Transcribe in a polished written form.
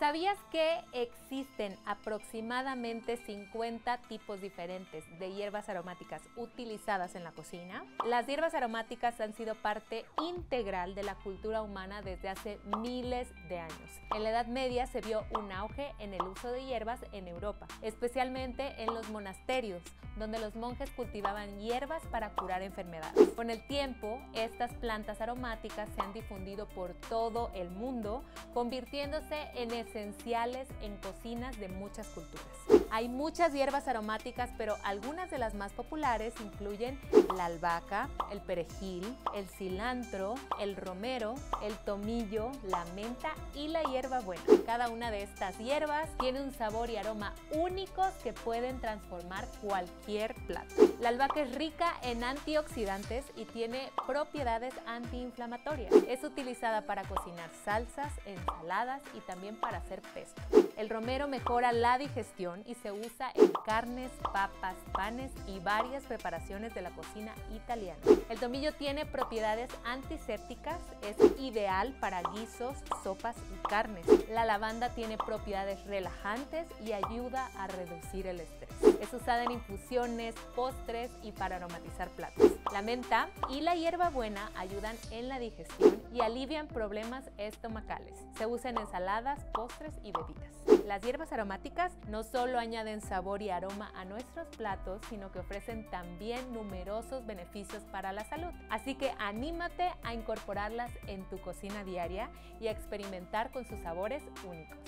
¿Sabías que existen aproximadamente 50 tipos diferentes de hierbas aromáticas utilizadas en la cocina? Las hierbas aromáticas han sido parte integral de la cultura humana desde hace miles de años. En la Edad Media se vio un auge en el uso de hierbas en Europa, especialmente en los monasterios, donde los monjes cultivaban hierbas para curar enfermedades. Con el tiempo, estas plantas aromáticas se han difundido por todo el mundo, convirtiéndose en esenciales en cocinas de muchas culturas. Hay muchas hierbas aromáticas, pero algunas de las más populares incluyen la albahaca, el perejil, el cilantro, el romero, el tomillo, la menta y la hierbabuena. Cada una de estas hierbas tiene un sabor y aroma únicos que pueden transformar cualquier plato. La albahaca es rica en antioxidantes y tiene propiedades antiinflamatorias. Es utilizada para cocinar salsas, ensaladas y también para hacer pesto. El romero mejora la digestión y se usa en carnes, papas, panes y varias preparaciones de la cocina italiana. El tomillo tiene propiedades antisépticas, es ideal para guisos, sopas y carnes. La lavanda tiene propiedades relajantes y ayuda a reducir el estrés. Es usada en infusiones, postres y para aromatizar platos. La menta y la hierbabuena ayudan en la digestión y alivian problemas estomacales. Se usa en ensaladas, postres y bebidas. Las hierbas aromáticas no solo añaden sabor y aroma a nuestros platos, sino que ofrecen también numerosos beneficios para la salud. Así que anímate a incorporarlas en tu cocina diaria y a experimentar con sus sabores únicos.